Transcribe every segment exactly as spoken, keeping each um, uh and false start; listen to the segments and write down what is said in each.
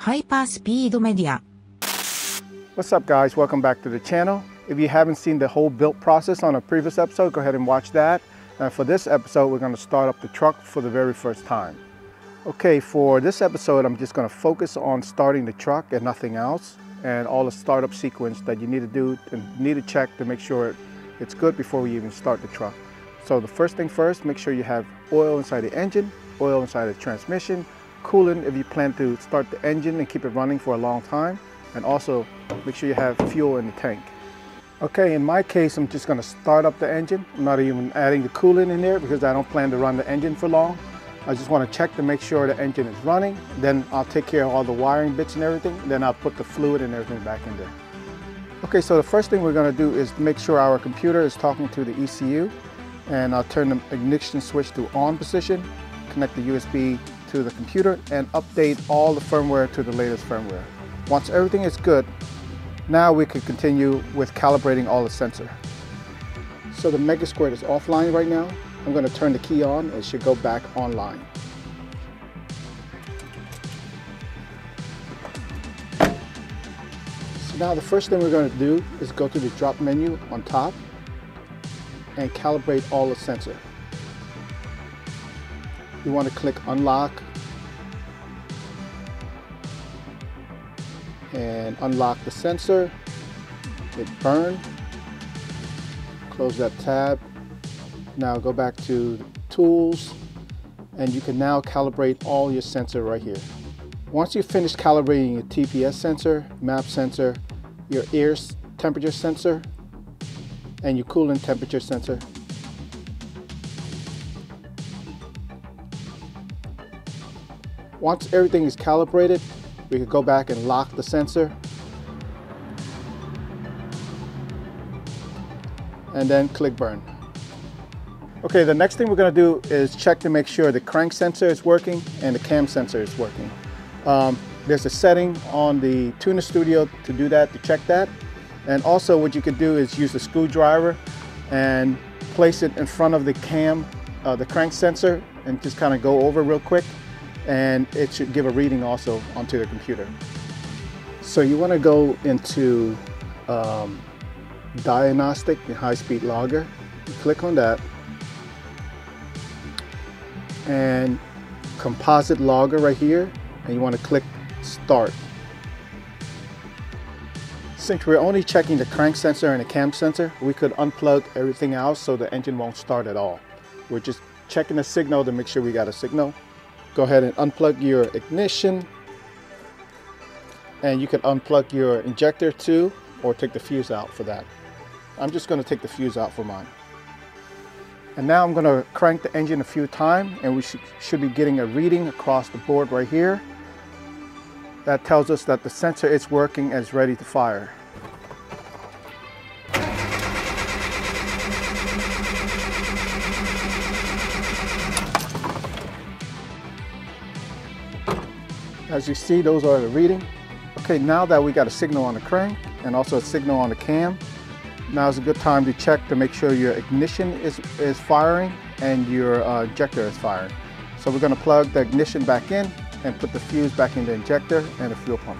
Hyper Speed Media. What's up, guys? Welcome back to the channel. If you haven't seen the whole build process on a previous episode, go ahead and watch that. And for this episode, we're going to start up the truck for the very first time. Okay, for this episode, I'm just going to focus on starting the truck and nothing else, and all the startup sequence that you need to do and need to check to make sure it's good before we even start the truck. So the first thing first, make sure you have oil inside the engine, oil inside the transmission, coolant if you plan to start the engine and keep it running for a long time, and also make sure you have fuel in the tank. Okay, in my case, I'm just gonna start up the engine. I'm not even adding the coolant in there because I don't plan to run the engine for long. I just wanna check to make sure the engine is running, then I'll take care of all the wiring bits and everything, then I'll put the fluid and everything back in there. Okay, so the first thing we're gonna do is make sure our computer is talking to the E C U, and I'll turn the ignition switch to on position, connect the U S B to the computer, and update all the firmware to the latest firmware. Once everything is good, now we can continue with calibrating all the sensor. So the Megasquirt is offline right now. I'm going to turn the key on and it should go back online. So now the first thing we're going to do is go to the drop menu on top and calibrate all the sensor. You want to click unlock and unlock the sensor, hit burn, close that tab. Now go back to tools and you can now calibrate all your sensor right here. Once you finish calibrating your T P S sensor, MAP sensor, your air temperature sensor, and your coolant temperature sensor, once everything is calibrated, we can go back and lock the sensor and then click burn. Okay, the next thing we're gonna do is check to make sure the crank sensor is working and the cam sensor is working. Um, there's a setting on the TunerStudio to do that, to check that. And also what you can do is use a screwdriver and place it in front of the cam, uh, the crank sensor, and just kind of go over real quick. And it should give a reading also onto the computer. So you wanna go into um, diagnostic and high-speed logger. You click on that. And composite logger right here, and you want to click start. Since we're only checking the crank sensor and the cam sensor, we could unplug everything else so the engine won't start at all. We're just checking the signal to make sure we got a signal. Go ahead and unplug your ignition, and you can unplug your injector too, or take the fuse out for that. I'm just going to take the fuse out for mine. And now I'm going to crank the engine a few times, and we should, should be getting a reading across the board right here. That tells us that the sensor is working and is ready to fire. As you see, those are the reading. Okay, now that we got a signal on the crank and also a signal on the cam, now is a good time to check to make sure your ignition is, is firing and your uh, injector is firing. So we're gonna plug the ignition back in and put the fuse back in the injector and the fuel pump.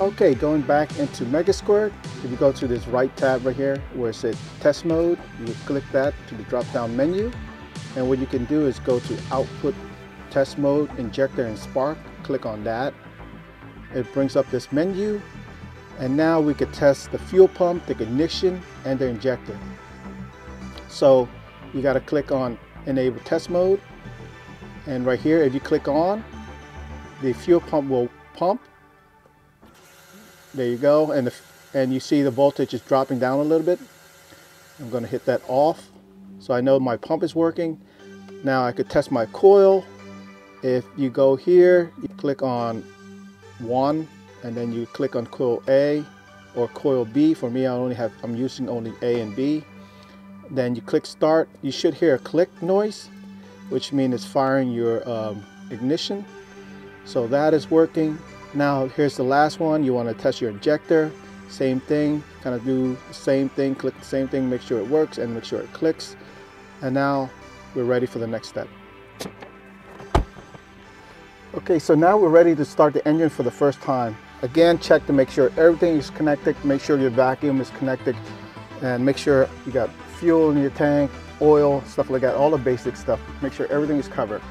Okay, going back into Megasquirt, if you go to this right tab right here where it says test mode, you click that to the drop down menu. And what you can do is go to output test mode, injector and spark, click on that. It brings up this menu, and now we could test the fuel pump, the ignition, and the injector. So you got to click on enable test mode, and right here if you click on, the fuel pump will pump. There you go, and, the, and you see the voltage is dropping down a little bit. I'm going to hit that off so I know my pump is working. Now I could test my coil. If you go here, you click on one, and then you click on coil A or coil B. For me, I only have, I'm using only A and B. Then you click start. You should hear a click noise, which means it's firing your um, ignition. So that is working. Now here's the last one. You want to test your injector. Same thing, kind of do the same thing, click the same thing, make sure it works and make sure it clicks. And now we're ready for the next step. Okay, so now we're ready to start the engine for the first time. Again, check to make sure everything is connected, make sure your vacuum is connected, and make sure you got fuel in your tank, oil, stuff like that, all the basic stuff. Make sure everything is covered.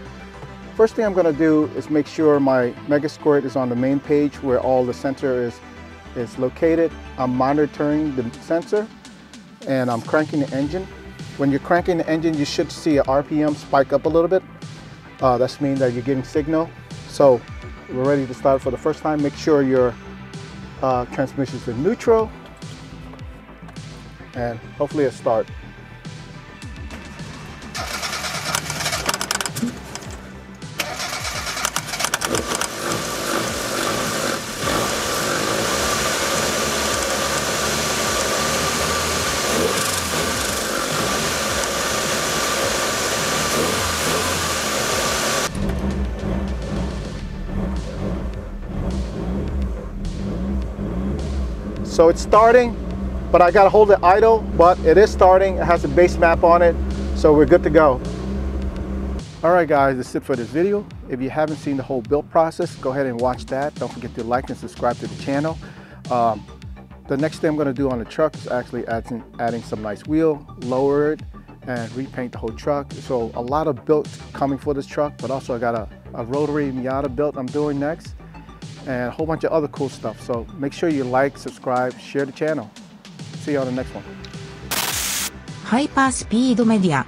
First thing I'm going to do is make sure my Megasquirt is on the main page where all the sensor is, is located. I'm monitoring the sensor and I'm cranking the engine. When you're cranking the engine, you should see a R P M spike up a little bit. Uh, that's mean that you're getting signal. So we're ready to start for the first time. Make sure your uh, transmission is in neutral and hopefully a start. So it's starting, but I gotta hold it idle, but it is starting. It has a base map on it, so we're good to go. All right guys, that's it for this video. If you haven't seen the whole build process, go ahead and watch that. Don't forget to like and subscribe to the channel. Um, the next thing I'm gonna do on the truck is actually adding, adding some nice wheel, lower it, and repaint the whole truck. So a lot of builds coming for this truck, but also I got a, a rotary Miata build I'm doing next, and a whole bunch of other cool stuff. So make sure you like, subscribe, share the channel. See you on the next one. Hyper Speed Media.